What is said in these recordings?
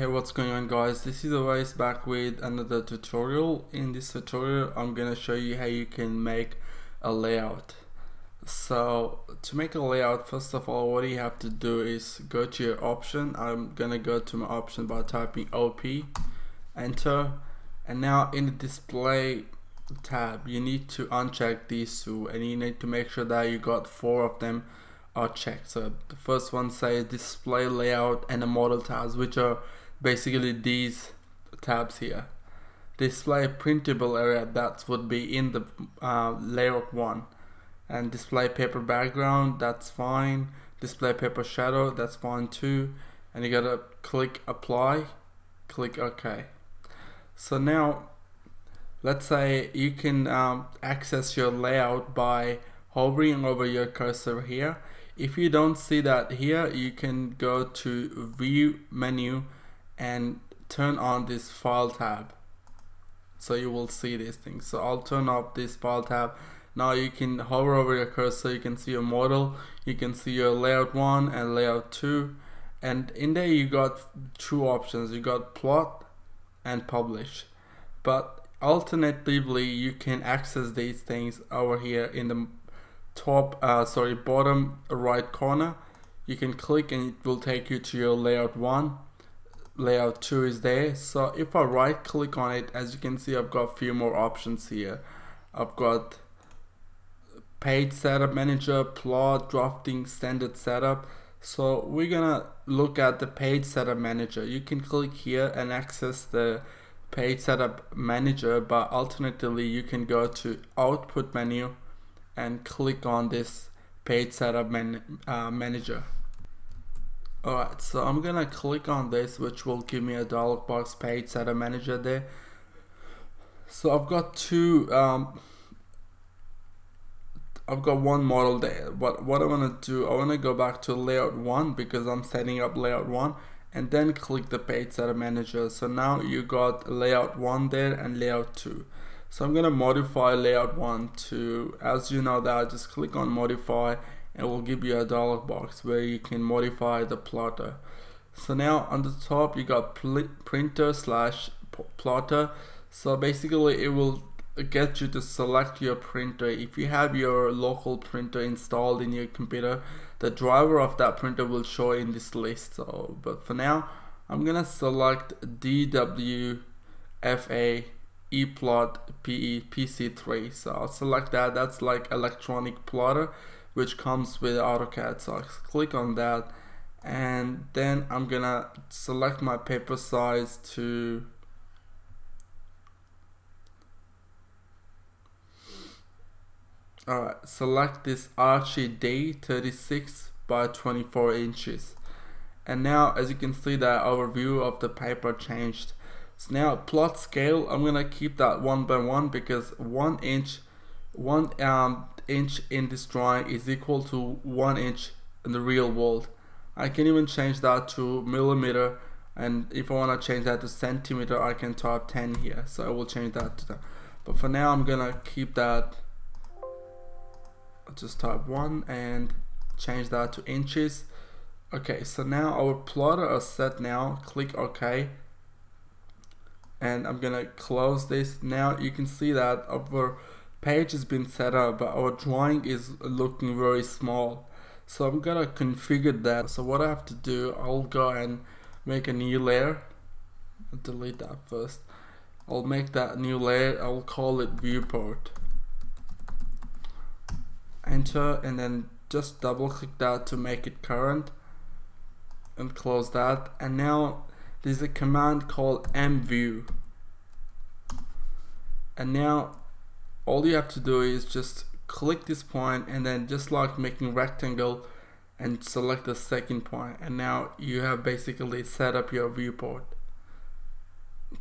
Hey, what's going on guys, this is Awais back with another tutorial. In this tutorial I'm gonna show you how you can make a layout. So to make a layout, first of all what you have to do is go to your option. I'm gonna go to my option by typing OP, enter, and now in the display tab you need to uncheck these two, and you need to make sure that you got four of them are checked. So the first one says display layout and the model tabs, which are basically these tabs here. Display printable area, that would be in the layout one, and display paper background, that's fine. Display paper shadow, that's fine too, and you gotta click apply, click OK. So now let's say you can access your layout by hovering over your cursor here. If you don't see that here, you can go to view menu and turn on this file tab, so you will see this thing. So I'll turn off this file tab. Now you can hover over your cursor, you can see your model, you can see your layout 1 and layout 2, and in there you got two options, you got plot and publish. But alternatively you can access these things over here in the top bottom right corner. You can click and it will take you to your layout 1. Layout 2 is there. So if I right click on it, as you can see I've got a few more options here. I've got page setup manager, plot, drafting, standard setup. So we're gonna look at the page setup manager. You can click here and access the page setup manager, but alternatively you can go to output menu and click on this page setup manager. Alright, so I'm gonna click on this, which will give me a dialog box, page setup manager there. So I've got two I've got one model there. What I want to do, I want to go back to layout 1 because I'm setting up layout 1, and then click the page setup manager. So now you got layout 1 there and layout 2. So I'm gonna modify layout 1 to, as you know that, just click on modify and it will give you a dialog box where you can modify the plotter. So now on the top you got printer/plotter. So basically it will get you to select your printer. If you have your local printer installed in your computer, the driver of that printer will show in this list. So, but for now I'm gonna select DWFA eplot PC3. So I'll select that. That's like electronic plotter which comes with AutoCAD. So I'll click on that, and then I'm gonna select my paper size to select this Archie D 36 by 24 inches, and now as you can see that our view of the paper changed. So now plot scale, I'm gonna keep that 1 by 1 because 1 inch in this drawing is equal to 1 inch in the real world. I can even change that to millimeter, and if I wanna change that to centimeter I can type 10 here, so I will change that to that. But for now I'm gonna keep that, just type 1 and change that to inches. Okay, so now our plotter are set. Now click OK, and I'm gonna close this. Now you can see that our page has been set up, but our drawing is looking very small. So I'm gonna configure that. So what I have to do, I'll go and make a new layer. I'll delete that first. I'll make that new layer. I'll call it viewport. Enter, and then just double click that to make it current, and close that. And now there's a command called MVIEW, and now all you have to do is just click this point, and then just like making rectangle, and select the second point, and now you have basically set up your viewport.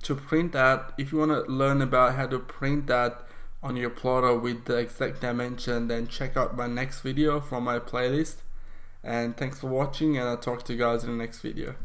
To print that, if you want to learn about how to print that on your plotter with the exact dimension, then check out my next video from my playlist. And thanks for watching, and I'll talk to you guys in the next video.